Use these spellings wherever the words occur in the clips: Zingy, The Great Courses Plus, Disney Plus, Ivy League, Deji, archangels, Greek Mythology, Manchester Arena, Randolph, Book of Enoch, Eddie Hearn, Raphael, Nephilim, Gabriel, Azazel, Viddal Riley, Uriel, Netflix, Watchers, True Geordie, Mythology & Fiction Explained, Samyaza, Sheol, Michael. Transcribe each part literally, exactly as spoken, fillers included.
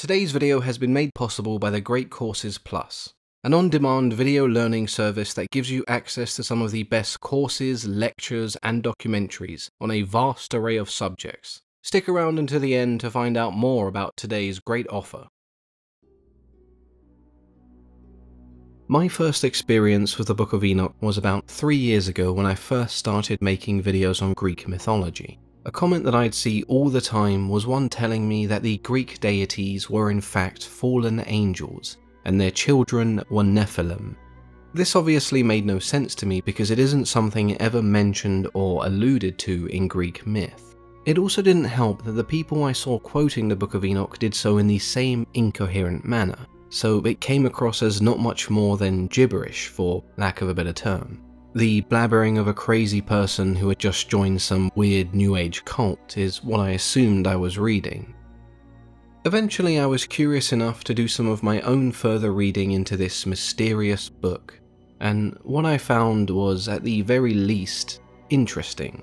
Today's video has been made possible by The Great Courses Plus, an on-demand video learning service that gives you access to some of the best courses, lectures, and documentaries on a vast array of subjects. Stick around until the end to find out more about today's great offer. My first experience with the Book of Enoch was about three years ago when I first started making videos on Greek mythology. A comment that I'd see all the time was one telling me that the Greek deities were in fact fallen angels, and their children were Nephilim. This obviously made no sense to me because it isn't something ever mentioned or alluded to in Greek myth. It also didn't help that the people I saw quoting the Book of Enoch did so in the same incoherent manner. So it came across as not much more than gibberish, for lack of a better term. The blabbering of a crazy person who had just joined some weird New Age cult is what I assumed I was reading. Eventually I was curious enough to do some of my own further reading into this mysterious book, and what I found was, at the very least, interesting.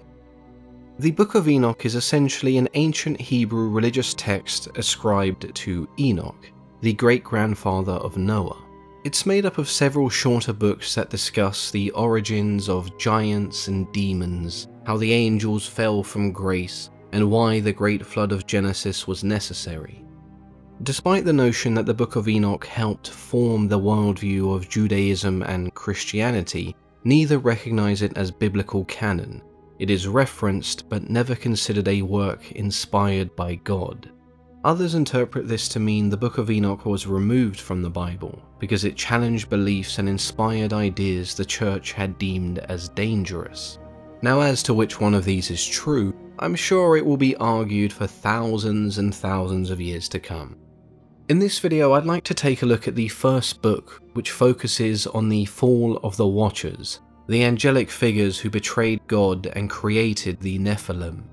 The Book of Enoch is essentially an ancient Hebrew religious text ascribed to Enoch, the great-grandfather of Noah. It's made up of several shorter books that discuss the origins of giants and demons, how the angels fell from grace, and why the great flood of Genesis was necessary. Despite the notion that the Book of Enoch helped form the worldview of Judaism and Christianity, neither recognize it as biblical canon. It is referenced but never considered a work inspired by God. Others interpret this to mean the Book of Enoch was removed from the Bible because it challenged beliefs and inspired ideas the church had deemed as dangerous. Now, as to which one of these is true, I'm sure it will be argued for thousands and thousands of years to come. In this video, I'd like to take a look at the first book, which focuses on the fall of the Watchers, the angelic figures who betrayed God and created the Nephilim.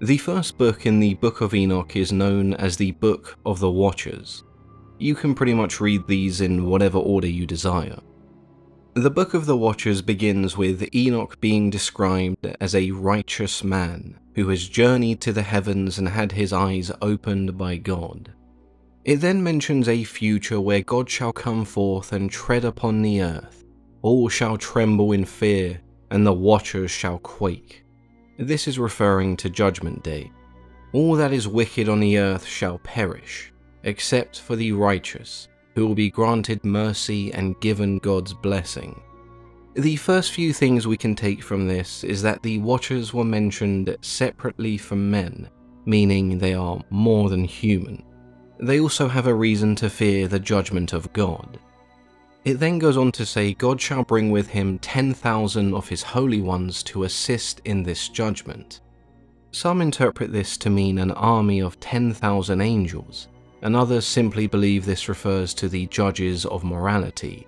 The first book in the Book of Enoch is known as the Book of the Watchers. You can pretty much read these in whatever order you desire. The Book of the Watchers begins with Enoch being described as a righteous man who has journeyed to the heavens and had his eyes opened by God. It then mentions a future where God shall come forth and tread upon the earth. All shall tremble in fear, and the watchers shall quake. This is referring to Judgment Day. All that is wicked on the earth shall perish, except for the righteous, who will be granted mercy and given God's blessing. The first few things we can take from this is that the Watchers were mentioned separately from men, meaning they are more than human. They also have a reason to fear the judgment of God. It then goes on to say, God shall bring with him ten thousand of his holy ones to assist in this judgment. Some interpret this to mean an army of ten thousand angels, and others simply believe this refers to the judges of morality.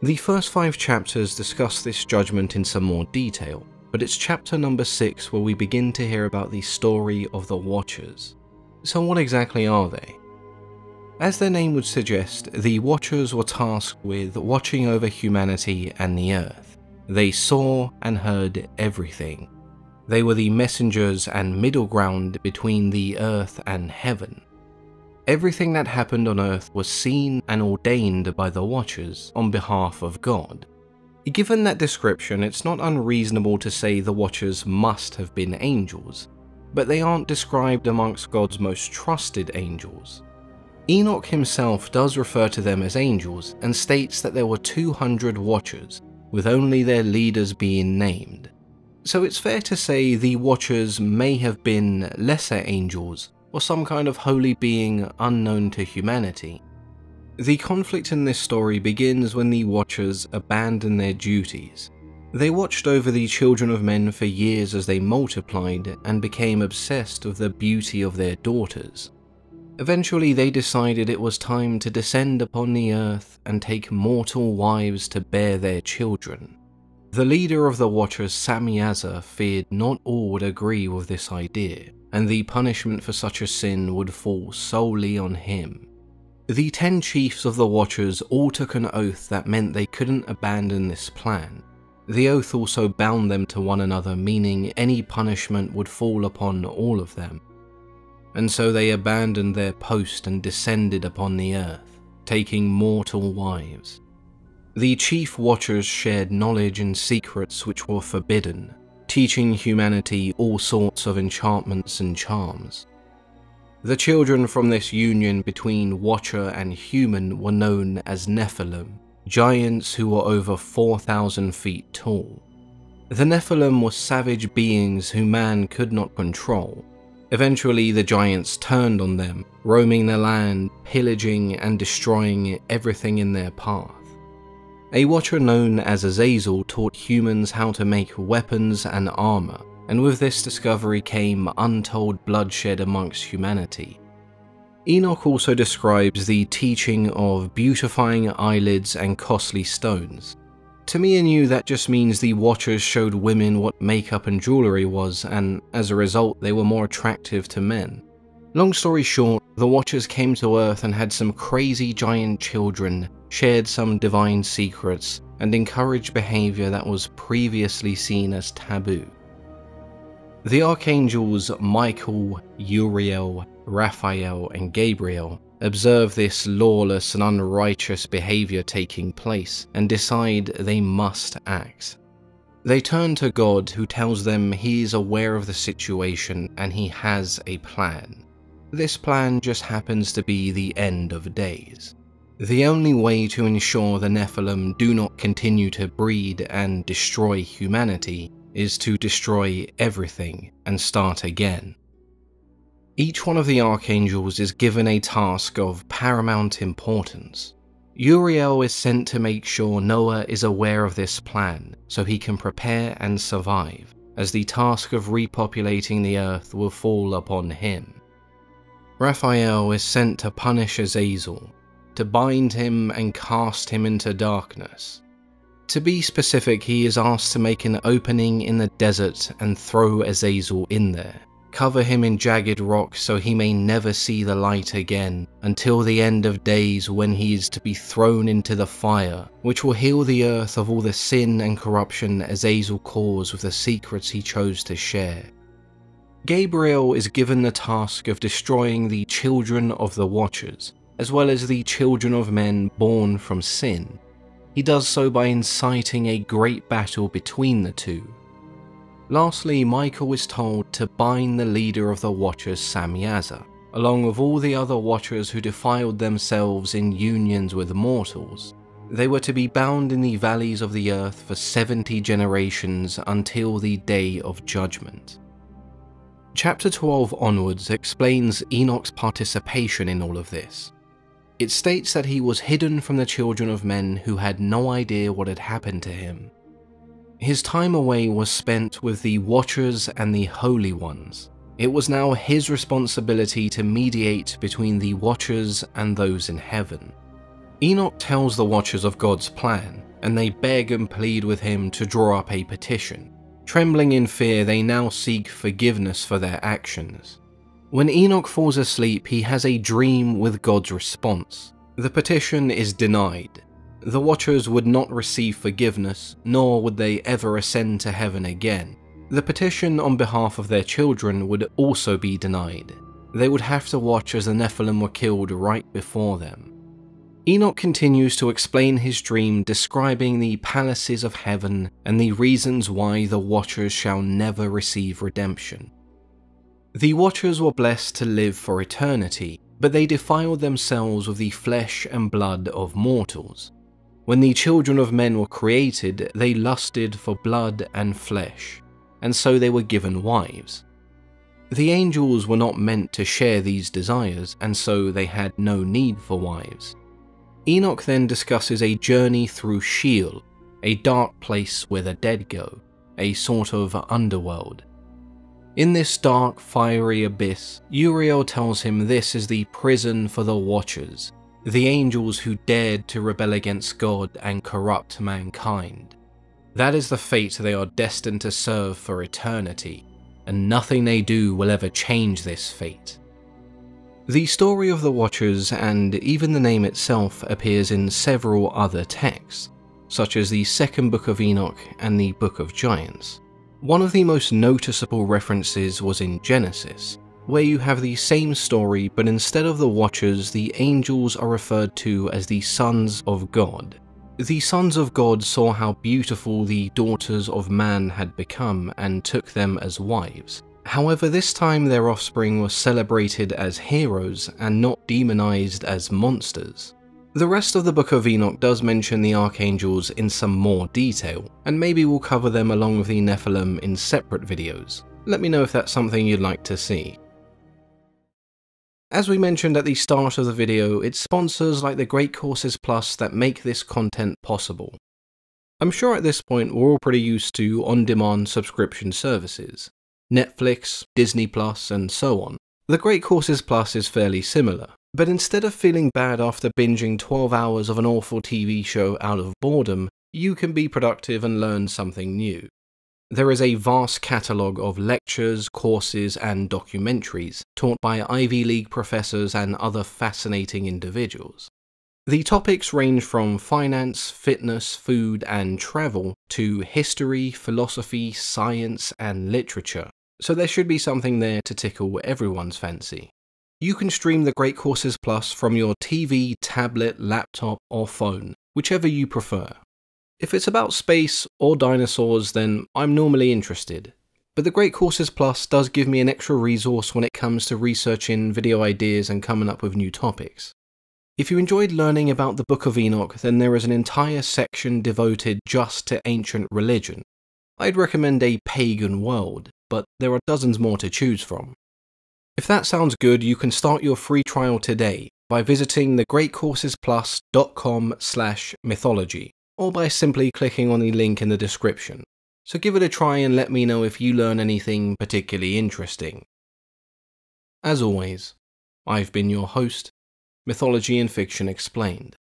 The first five chapters discuss this judgment in some more detail, but it's chapter number six where we begin to hear about the story of the Watchers. So what exactly are they? As their name would suggest, the Watchers were tasked with watching over humanity and the earth. They saw and heard everything. They were the messengers and middle ground between the earth and heaven. Everything that happened on earth was seen and ordained by the Watchers on behalf of God. Given that description, it's not unreasonable to say the Watchers must have been angels, but they aren't described amongst God's most trusted angels. Enoch himself does refer to them as angels and states that there were two hundred Watchers, with only their leaders being named. So it's fair to say the Watchers may have been lesser angels, or some kind of holy being unknown to humanity. The conflict in this story begins when the Watchers abandon their duties. They watched over the children of men for years as they multiplied and became obsessed with the beauty of their daughters. Eventually they decided it was time to descend upon the earth and take mortal wives to bear their children. The leader of the Watchers, Samyaza, feared not all would agree with this idea, and the punishment for such a sin would fall solely on him. The ten chiefs of the Watchers all took an oath that meant they couldn't abandon this plan. The oath also bound them to one another, meaning any punishment would fall upon all of them. and so they abandoned their post and descended upon the earth, taking mortal wives. The chief watchers shared knowledge and secrets which were forbidden, teaching humanity all sorts of enchantments and charms. The children from this union between Watcher and human were known as Nephilim, giants who were over four thousand feet tall. The Nephilim were savage beings who man could not control. Eventually the giants turned on them, roaming the land, pillaging and destroying everything in their path. A Watcher known as Azazel taught humans how to make weapons and armor, and with this discovery came untold bloodshed amongst humanity. Enoch also describes the teaching of beautifying eyelids and costly stones. To me and you, that just means the Watchers showed women what makeup and jewellery was, and as a result they were more attractive to men. Long story short, the Watchers came to Earth and had some crazy giant children, shared some divine secrets, and encouraged behaviour that was previously seen as taboo. The archangels Michael, Uriel, Raphael, and Gabriel observe this lawless and unrighteous behavior taking place and decide they must act. They turn to God, who tells them he is aware of the situation and he has a plan. This plan just happens to be the end of days. The only way to ensure the Nephilim do not continue to breed and destroy humanity is to destroy everything and start again. Each one of the archangels is given a task of paramount importance. Uriel is sent to make sure Noah is aware of this plan so he can prepare and survive, as the task of repopulating the earth will fall upon him. Raphael is sent to punish Azazel, to bind him and cast him into darkness. To be specific, he is asked to make an opening in the desert and throw Azazel in there, cover him in jagged rock so he may never see the light again, until the end of days when he is to be thrown into the fire, which will heal the earth of all the sin and corruption Azazel caused with the secrets he chose to share. Gabriel is given the task of destroying the children of the Watchers, as well as the children of men born from sin. He does so by inciting a great battle between the two. Lastly, Michael is told to bind the leader of the Watchers, Samyaza, along with all the other Watchers who defiled themselves in unions with mortals. They were to be bound in the valleys of the earth for seventy generations until the Day of Judgment. Chapter twelve onwards explains Enoch's participation in all of this. It states that he was hidden from the children of men who had no idea what had happened to him. His time away was spent with the Watchers and the Holy Ones. It was now his responsibility to mediate between the Watchers and those in heaven. Enoch tells the Watchers of God's plan, and they beg and plead with him to draw up a petition. Trembling in fear, they now seek forgiveness for their actions. When Enoch falls asleep, he has a dream with God's response. The petition is denied. The Watchers would not receive forgiveness, nor would they ever ascend to heaven again. The petition on behalf of their children would also be denied. They would have to watch as the Nephilim were killed right before them. Enoch continues to explain his dream, describing the palaces of heaven and the reasons why the Watchers shall never receive redemption. The Watchers were blessed to live for eternity, but they defiled themselves with the flesh and blood of mortals. When the children of men were created, they lusted for blood and flesh, and so they were given wives. The angels were not meant to share these desires, and so they had no need for wives. Enoch then discusses a journey through Sheol, a dark place where the dead go, a sort of underworld. In this dark, fiery abyss, Uriel tells him this is the prison for the Watchers, the angels who dared to rebel against God and corrupt mankind. That is the fate they are destined to serve for eternity, and nothing they do will ever change this fate. The story of the Watchers, and even the name itself, appears in several other texts, such as the Second Book of Enoch and the Book of Giants. One of the most noticeable references was in Genesis, where you have the same story, but instead of the Watchers, the angels are referred to as the Sons of God. The Sons of God saw how beautiful the daughters of man had become and took them as wives. However, this time their offspring were celebrated as heroes and not demonized as monsters. The rest of the Book of Enoch does mention the archangels in some more detail, and maybe we'll cover them along with the Nephilim in separate videos. Let me know if that's something you'd like to see. As we mentioned at the start of the video, it's sponsors like The Great Courses Plus that make this content possible. I'm sure at this point we're all pretty used to on-demand subscription services. Netflix, Disney Plus, and so on. The Great Courses Plus is fairly similar, but instead of feeling bad after binging twelve hours of an awful T V show out of boredom, you can be productive and learn something new. There is a vast catalogue of lectures, courses, and documentaries taught by Ivy League professors and other fascinating individuals. The topics range from finance, fitness, food, and travel to history, philosophy, science, and literature, so there should be something there to tickle everyone's fancy. You can stream The Great Courses Plus from your T V, tablet, laptop, or phone, whichever you prefer. If it's about space or dinosaurs, then I'm normally interested, but The Great Courses Plus does give me an extra resource when it comes to researching video ideas and coming up with new topics. If you enjoyed learning about the Book of Enoch, then there is an entire section devoted just to ancient religion. I'd recommend A Pagan World, but there are dozens more to choose from. If that sounds good, you can start your free trial today by visiting the great courses plus dot com slash mythology, or by simply clicking on the link in the description. So give it a try and let me know if you learn anything particularly interesting. As always, I've been your host, Mythology and Fiction Explained.